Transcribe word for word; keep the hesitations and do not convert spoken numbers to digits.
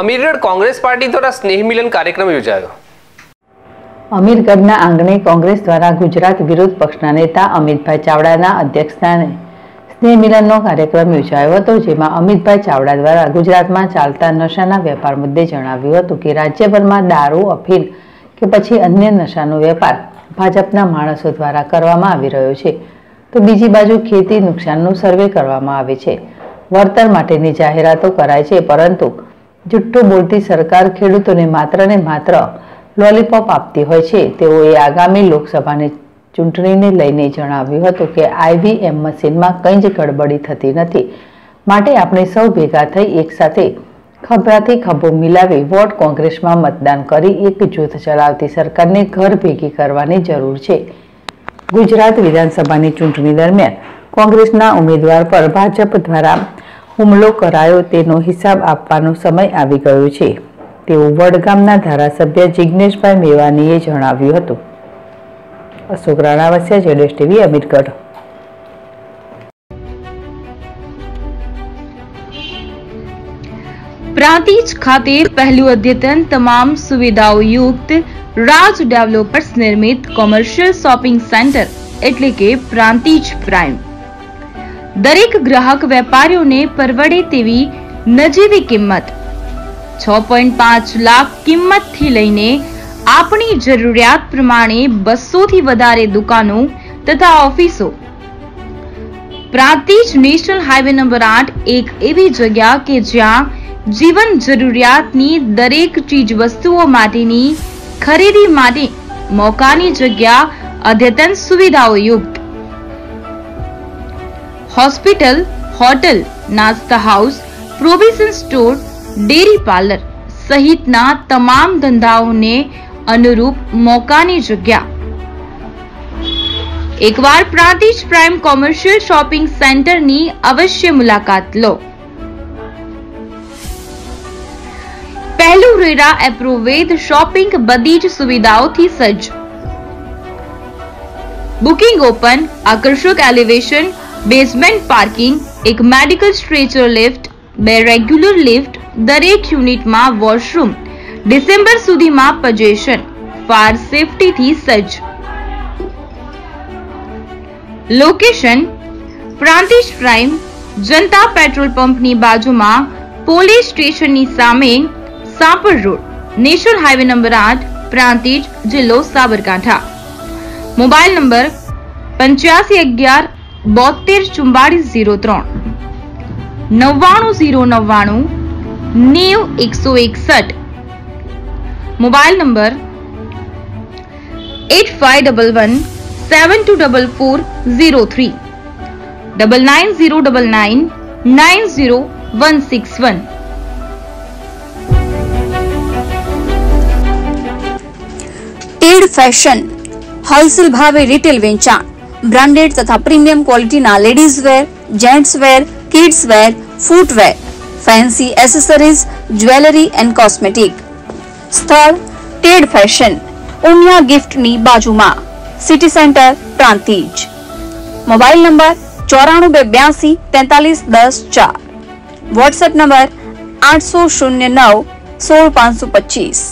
Amirgadh Congress party દ્વારા સ્નેહ મિલન કાર્યક્રમ યોજાયો. અમીરગઢના આંગણે કોંગ્રેસ દ્વારા ગુજરાત વિરોધ પક્ષના નેતા અમિતભાઈ ચાવડાના અધ્યક્ષસ્થાને સ્નેહ મિલનનો કાર્યક્રમ યોજાયો હતો, જેમાં અમિતભાઈ ચાવડા દ્વારા ગુજરાતમાં ચાલતા નશાના વેપાર મુદ્દે જણાવ્યું હતું કે રાજ્યભરમાં દારૂ, અફીણ કે પછી અન્ય નશાનો વેપાર ભાજપના માણસો દ્વારા કરવામાં આવી રહ્યો છે, તો બીજી બાજુ ખેતી નુકસાનનું સર્વે કરવામાં આવે છે, વળતર માટેની જાહેરાતો કરાય છે, પરંતુ જુઠ્ઠું બોલતી સરકાર ખેડૂતોને માત્ર ને માત્ર લોલીપોપ આપતી હોય છે, તેઓએ આગામી લોકસભાની ચૂંટણીને લઈને જણાવ્યું હતું કે આઈવીએમ મશીનમાં કંઈ જ ગડબડી થતી નથી, માટે આપણે સૌ ભેગા થઈ એકસાથે ખભરાથી ખભો મિલાવી વોટ કોંગ્રેસમાં મતદાન કરી એક જૂથ ચલાવતી સરકારને ઘર ભેગી કરવાની જરૂર છે. गुजरात विधानसभाની ચૂંટણી દરમિયાન કોંગ્રેસના ઉમેદવાર પર ભાજપ દ્વારા હુમલો કરાયો તેનો હિસાબ આપવાનો સમય આવી ગયો છે, તેવું વડગામના ધારાસભ્ય જિગ્નેશભાઈ મેવાનીએ જણાવ્યું હતું. અશોક રાણાવસિયા, જેડેશ ટીવી, અમીરગઢ. પ્રાંતિજ ખાતે પહેલું અદ્યતન તમામ સુવિધાઓ યુક્ત राज डेवलपर्स निर्मित कॉमर्शियल शॉपिंग सेंटर एटले के प्रांतिज प्राइम दरेक ग्राहक वेपारीओ ने परवड़े तेवी नजीवी किंमत छह पॉइंट पाँच लाख किंमत थी लईने आपनी जरूरियात प्रमाणे बस्सो थी वधारे दुकानों तथा ऑफिसों प्रांतिज नेशनल हाईवे नंबर आठ एक एवी जगह के ज्यां जीवन जरूरियातनी दरेक चीज वस्तुओ माटेनी खरीदी माटे मौकानी जगह अद्यतन सुविधाओं युक्त हॉस्पिटल, होटल, नास्ता house, provision store, dairy parlour सहित ना तमाम धंधाओं ने अनुरूप मौकानी जगह एक बार Prantij prime commercial shopping centre नी अवश्य मुलाकात लो. पहलू रेरा एप्रोवेद शॉपिंग बदीज सुविधाओं थी सज्ज बुकिंग ओपन आकर्षक एलिवेशन बेसमेंट पार्किंग एक मेडिकल स्ट्रेचर लिफ्ट बे रेग्युलर लिफ्ट दरेक यूनिट में वॉशरूम डिसेम्बर सुधी में पजेशन फायर सेफ्टी थी सज्ज location Prantij prime Janata petrol pump नी बाजू में पोलीस स्टेशन नी सामे सापर रोड नेशनल हाईवे नंबर आठ प्रांतिज जिलो साबरकांठा मोबाइल नंबर पंचासी अग्यार बोतेर चुम्बालीस जीरो त्रण नव्वाणु जीरो नव्वाणु नेव एक सौ एकसठ mobile number eight five double one seven two double four zero three double nine zero double nine nine zero one six one trade fashion wholesale भावे रिटेल वेचाण ब्रांडेड तथा प्रीमियम क्वॉलिटी ना ladies wear gents wear kids wear footwear fancy accessories jewellery and cosmetic स्थल trade fashion Umiya gift नी बाजू मा city centre Prantij mobile number चौराणु बे ब्यासी तैतालीस दस चार व्हाट्सएप नंबर आठ सौ शून्य नौ सोल पांच सौ पच्चीस.